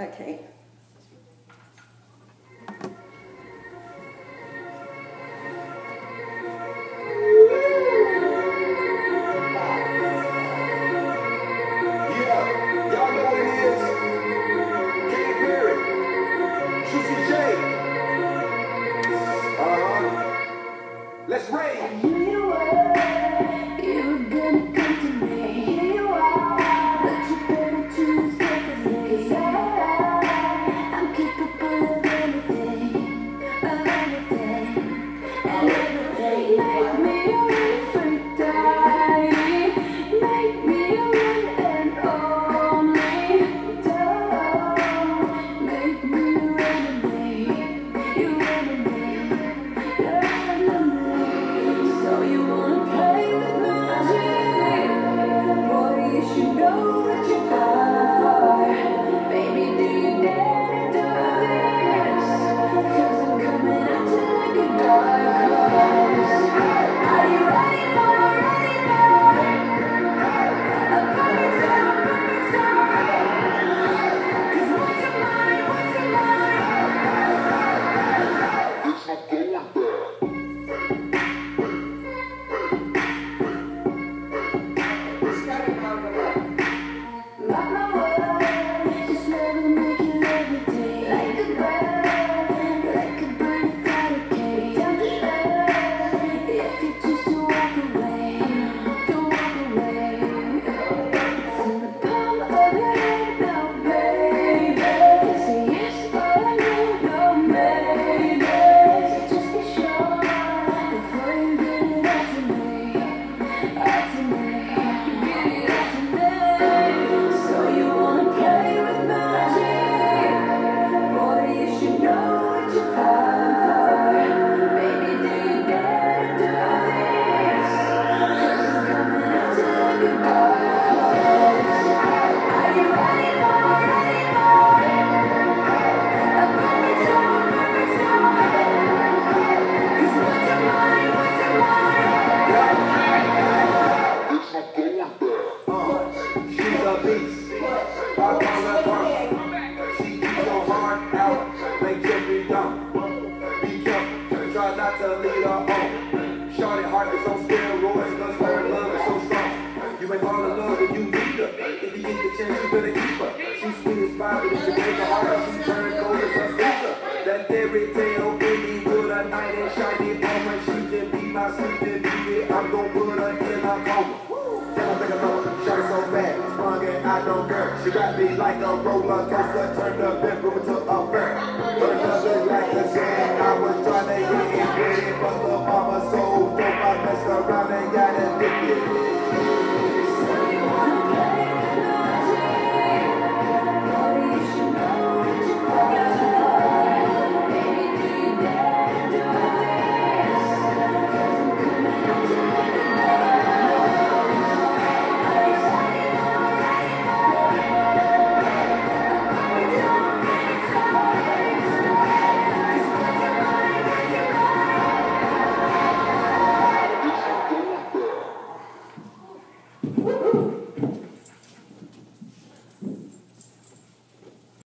Okay. Let's rave. You were gonna come to me. Here you are, but you better choose differently. 'Cause I'm capable of anything, of anything, and everything. Make me a one freak daddy. Make me a one and only. Don't make me your enemy. Your enemy. Your enemy. You wanna play with magic? Boy, you should know that you are. Baby, do you dare to do this? 'Cause I'm coming out to like a dark horse. Are you ready for it? Ready for it? A perfect summer, perfect summer. 'Cause what's your mind? What's your mind? It's not going there. I don't care. She got me like a roller coaster turned up.